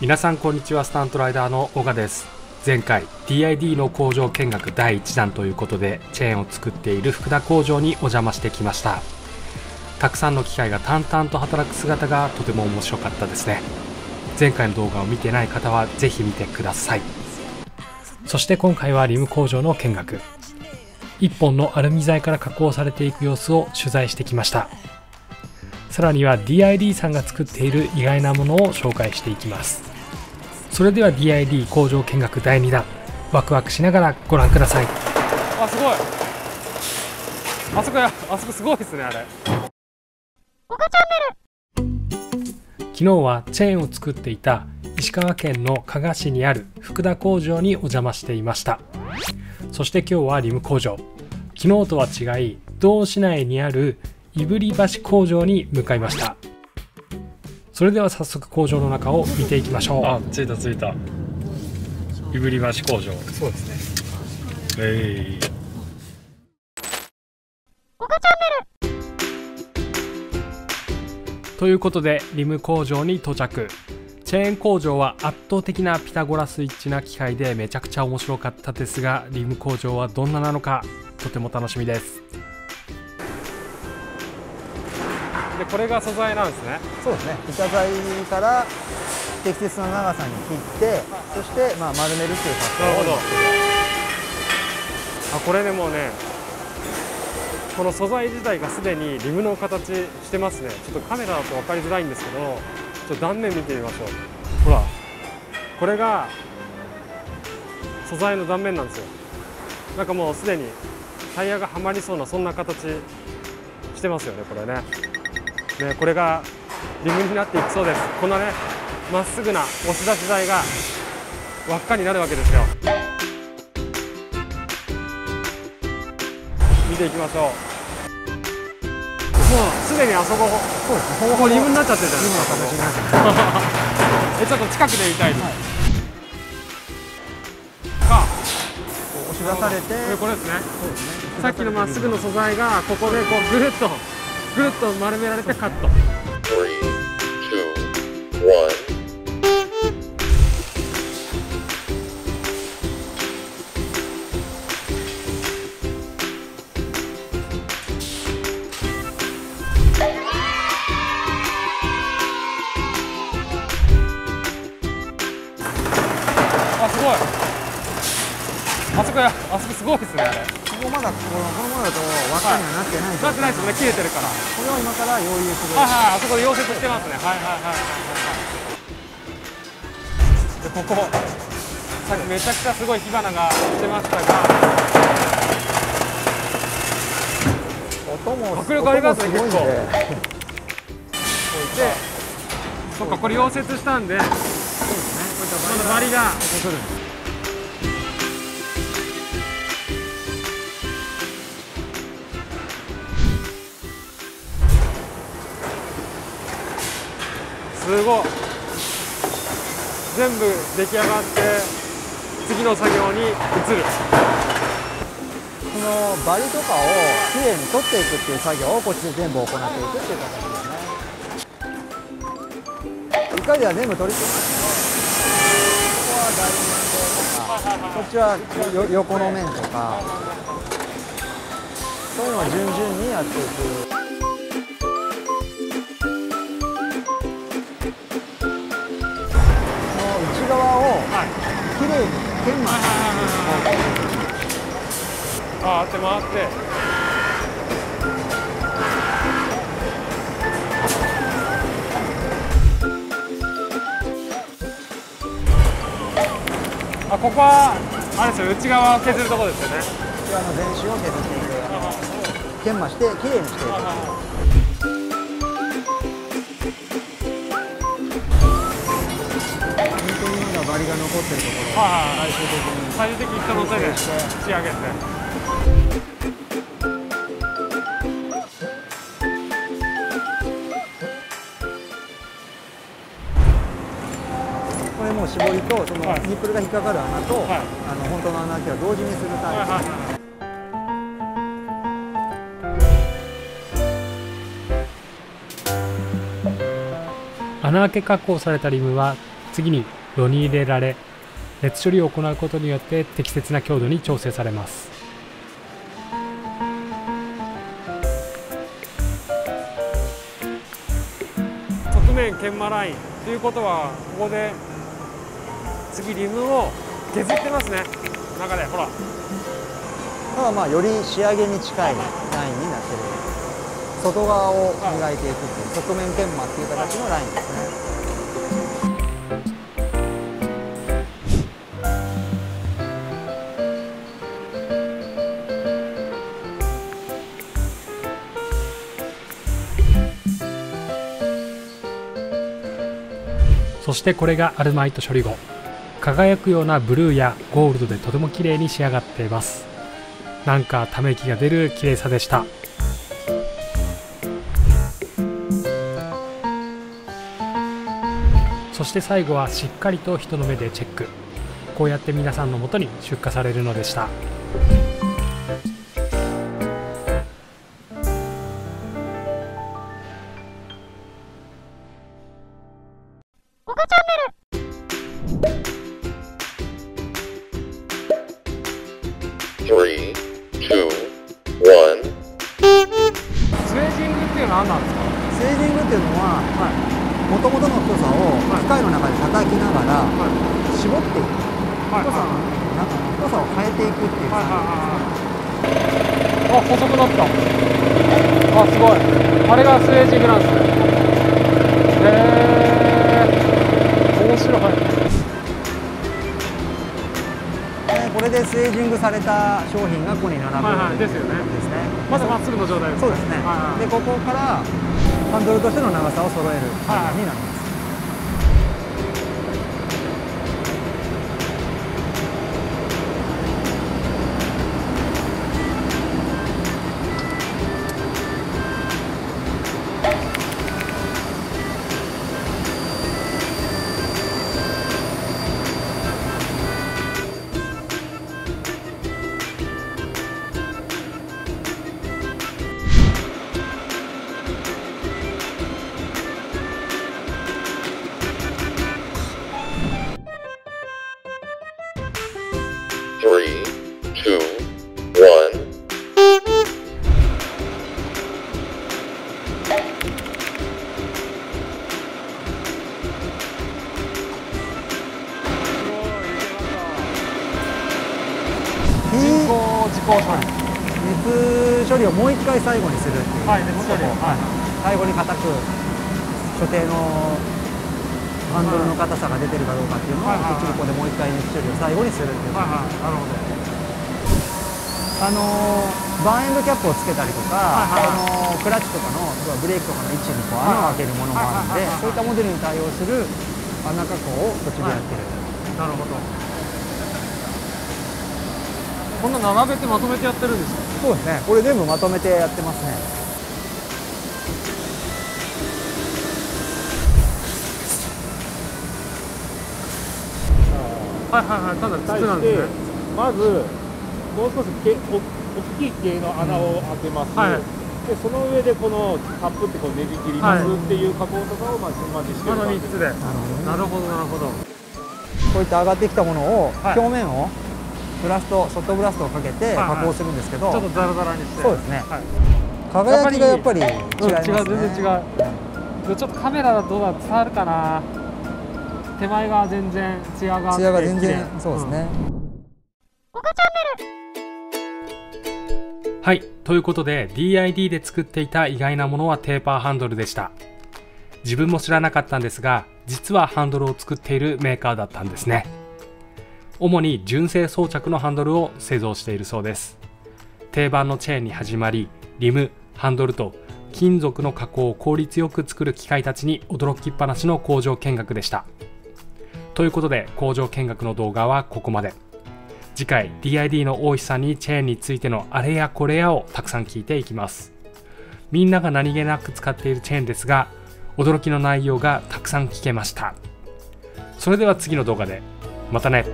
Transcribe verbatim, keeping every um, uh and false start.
皆さんこんにちは、スタントライダーのオガです。前回 ディーアイディー の工場見学だいいちだんということで、チェーンを作っている福田工場にお邪魔してきました。たくさんの機械が淡々と働く姿がとても面白かったですね。前回の動画を見てない方はぜひ見てください。そして今回はリム工場の見学、いっぽんのアルミ材から加工されていく様子を取材してきました。さらには ディーアイディー さんが作っている意外なものを紹介していきます。それでは ディーアイディー 工場見学だいにだん、ワクワクしながらご覧ください。あ、すごい。あそこや、あそこすごいですね。あれオガチャンネル。昨日はチェーンを作っていた石川県の加賀市にある福田工場にお邪魔していました。そして今日はリム工場、昨日とは違い同市内にある胆振橋工場に向かいました。それでは早速工場の中を見ていきましょう。あ、着いた着いた。胆振橋工場。そうですね。えー、オガチャンネル。ということでリム工場に到着。チェーン工場は圧倒的なピタゴラスイッチな機械でめちゃくちゃ面白かったですが、リム工場はどんななのかとても楽しみです。でこれが素材なんですね。そうですね。板材から適切な長さに切って、そしてまあ丸めるという作業。なるほど。あ、これでもうね、この素材自体がすでにリムの形してますね。ちょっとカメラだと分かりづらいんですけど、ちょっと断面見てみましょう。ほら、これが素材の断面なんですよ。なんかもうすでにタイヤがはまりそうなそんな形してますよね、これね。ね、これがリムになっていくそうです。こんなね、まっすぐな押し出し材が輪っかになるわけですよ。見ていきましょう。もうすでにあそこ、そうですね、リムになっちゃってるじゃないですか。え、ちょっと近くで見たいです、はい、か押し出されて、これですね。そうですね。さっきのまっすぐの素材がここでこうぐるっとぐるっと丸められてカット。あ、すごい。あそこや、あそこすごいですね。あれここまだこのままだと輪っかにはなってないですよね。なってないですよね。切れてるから。これを今から溶融する。はいはい、あそこで溶接してますね。はいはいはいはい。でここさっきめちゃくちゃすごい火花がしてましたが、音も迫力ありますね。結構で、そっか、これ溶接したんで、そうですね、このバリがここ来るんです。すごい。全部出来上がって次の作業に移る。このバリとかをきれいに取っていくっていう作業をこっちで全部行っていくっていう形ですね。一回では全部取り付けますけど、ここは台面とか、こっちはよ横の面とか、そういうのを順々にやっていく。あ、あって回って。あ、ここはあれですよ、内側を削るところですよね。内側の全周を削っていく。研磨してきれいにしていく。バリが残ってるところを最終的に人の手で仕上げて、これもう絞りとそのニップルが引っかかる穴と、はい、あの本当の穴開けを同時にするタイプ、はいはいはい。穴開け加工されたリムは次に炉に入れられ、熱処理を行うことによって適切な強度に調整されます。側面研磨ラインということは、ここで次リムを削ってますね、中でほら。ただまあより仕上げに近いラインになってる。外側を磨いていくっていう側面研磨っていう形のラインですね。そしてこれがアルマイト処理後、輝くようなブルーやゴールドでとても綺麗に仕上がっています。なんかため息が出る綺麗さでした。そして最後はしっかりと人の目でチェック、こうやって皆さんのもとに出荷されるのでした。された商品がここに並ぶ、はい、はい、ですよね。ですね。まずまっすぐの状態ですね。そうですね。はいはい、でここからハンドルとしての長さを揃える感じになります。熱処理をもう一回最後にするっていう、はい、熱処理を、はい、最後に固く所定のハンドルの硬さが出てるかどうかっていうのを、一応ここでもう一回熱処理を最後にするっていう、あのー、バーエンドキャップをつけたりとか、あのー、クラッチとかのブレーキとかの位置にこう穴を開けるものもあるので、そういったモデルに対応する穴加工を途中でやってる、はい、なるほど。こんな並べてまとめてやってるんですか？そうですね。これ全部まとめてやってますね。はいはいはい。ただ筒なんですね。まずもう少しけお大きい系の穴を開けます。うん、はい、でその上でこのタップってこうねじ切りますっていう加工とかをまずまずしてる。あの三つで。なるほどなるほど。こういった上がってきたものを、はい、表面をブラスト、ショットブラストをかけて加工するんですけど、ちょっとザラザラにして、そうですね、はい、輝きがやっぱり違いますね。違う、全然違う、うん、ちょっとカメラだとどうだ伝わるかな。手前が全然ツヤが、ツヤが全然、そうですね、うん、はい。ということで ディーアイディー で作っていた意外なものはテーパーハンドルでした。自分も知らなかったんですが、実はハンドルを作っているメーカーだったんですね。主に純正装着のハンドルを製造しているそうです。定番のチェーンに始まり、リム、ハンドルと金属の加工を効率よく作る機械たちに驚きっぱなしの工場見学でした。ということで工場見学の動画はここまで。次回 ディーアイディー の大石さんにチェーンについてのあれやこれやをたくさん聞いていきます。みんなが何気なく使っているチェーンですが、驚きの内容がたくさん聞けました。それでは次の動画でまたね。